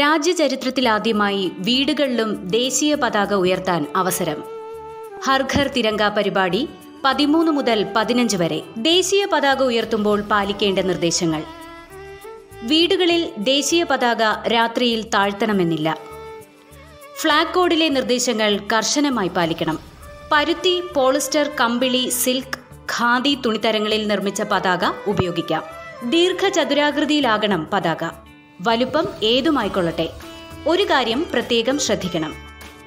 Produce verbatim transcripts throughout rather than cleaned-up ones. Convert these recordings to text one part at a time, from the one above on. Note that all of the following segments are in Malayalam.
രാജ്യചരിത്രത്തിലാദ്യമായി വീടുകളിലും ദേശീയ പതാക ഉയർത്താൻ അവസരം. ഹർ ഘർ തിരംഗ പരിപാടി പതിമൂന്ന് മുതൽ പതിനഞ്ച് വരെ. ദേശീയ പതാക ഉയർത്തുമ്പോൾ പാലിക്കേണ്ട നിർദ്ദേശങ്ങൾ. വീടുകളിൽ ദേശീയ പതാക രാത്രിയിൽ താഴ്ത്തണമെന്നില്ല. ഫ്ളാഗ് കോഡിലെ നിർദ്ദേശങ്ങൾ കർശനമായി പാലിക്കണം. പരുത്തി, പോളിസ്റ്റർ, കമ്പിളി, സിൽക്ക്, ഖാദി തുണിത്തരങ്ങളിൽ നിർമ്മിച്ച പതാക ഉപയോഗിക്കാം. ദീർഘചതുരാകൃതിയിലാകണം പതാക. വലുപ്പം ഏതുമായിക്കൊള്ളട്ടെ. ഒരു കാര്യം പ്രത്യേകം ശ്രദ്ധിക്കണം.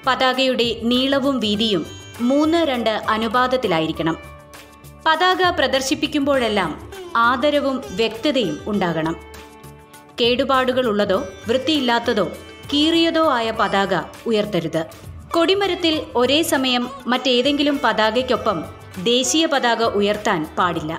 പതാകയുടെ നീളവും വീതിയും മൂന്ന് രണ്ട് അനുപാതത്തിലായിരിക്കണം. പതാക പ്രദർശിപ്പിക്കുമ്പോഴെല്ലാം ആദരവും വ്യക്തതയും ഉണ്ടാകണം. കേടുപാടുകൾ ഉള്ളതോ വൃത്തിയില്ലാത്തതോ കീറിയതോ ആയ പതാക ഉയർത്തരുത്. കൊടിമരത്തിൽ ഒരേ സമയം മറ്റേതെങ്കിലും പതാകയ്ക്കൊപ്പം ദേശീയ പതാക ഉയർത്താൻ പാടില്ല.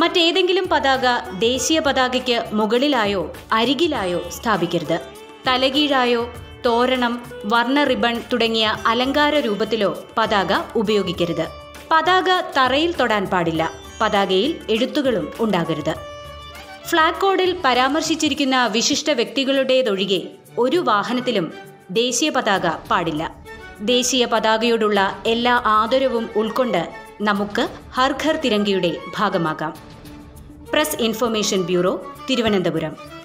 മറ്റേതെങ്കിലും പതാക ദേശീയ പതാകയ്ക്ക് മുകളിലായോ അരികിലായോ സ്ഥാപിക്കരുത്. തലകീഴായോ തോരണം, വർണ്ണ റിബൺ തുടങ്ങിയ അലങ്കാര രൂപത്തിലോ പതാക ഉപയോഗിക്കരുത്. പതാക തറയിൽ തൊടാൻ പാടില്ല. പതാകയിൽ എഴുത്തുകളും ഉണ്ടാകരുത്. ഫ്ളാഗ് കോഡിൽ പരാമർശിച്ചിരിക്കുന്ന വിശിഷ്ട വ്യക്തികളുടേതൊഴികെ ഒരു വാഹനത്തിലും ദേശീയ പതാക പാടില്ല. ദേശീയ പതാകയോടുള്ള എല്ലാ ആദരവും ഉൾക്കൊണ്ട് നമുക്ക് ഹർ ഘർ തിരങ്കയുടെ ഭാഗമാകാം. Press information bureau, Thiruvananthapuram.